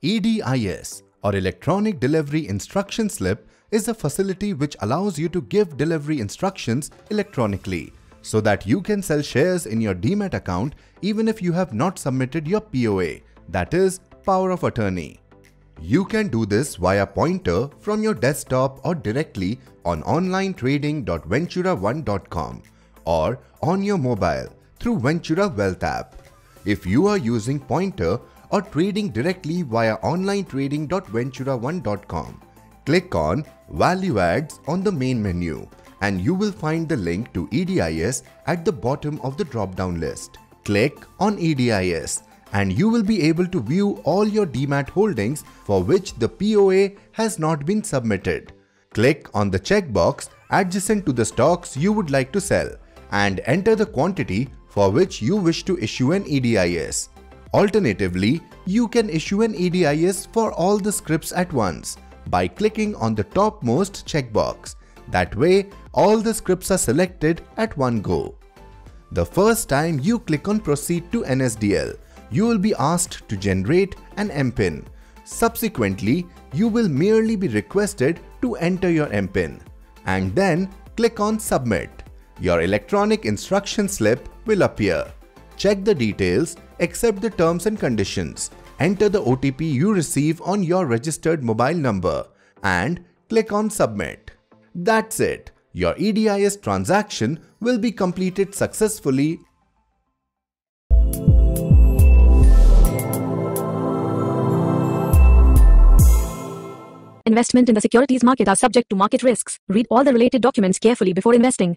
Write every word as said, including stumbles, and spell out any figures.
E D I S or Electronic Delivery Instruction Slip is a facility which allows you to give delivery instructions electronically so that you can sell shares in your D MAT account even if you have not submitted your P O A, that is, Power of Attorney. You can do this via Pointer from your desktop or directly on online trading dot ventura one dot com or on your mobile through Ventura Wealth app. If you are using Pointer or trading directly via online trading dot ventura one dot com, click on Value Adds on the main menu and you will find the link to E D I S at the bottom of the drop-down list. Click on E D I S and you will be able to view all your D MAT holdings for which the P O A has not been submitted. Click on the checkbox adjacent to the stocks you would like to sell and enter the quantity for which you wish to issue an E D I S. Alternatively, you can issue an E D I S for all the scrips at once by clicking on the topmost checkbox. That way, all the scrips are selected at one go. The first time you click on Proceed to N S D L, you will be asked to generate an M PIN. Subsequently, you will merely be requested to enter your M PIN and then click on Submit. Your electronic instruction slip will appear. Check the details, accept the terms and conditions, enter the O T P you receive on your registered mobile number and click on Submit. That's it. Your E D I S transaction will be completed successfully. Investment in the securities market are subject to market risks. Read all the related documents carefully before investing.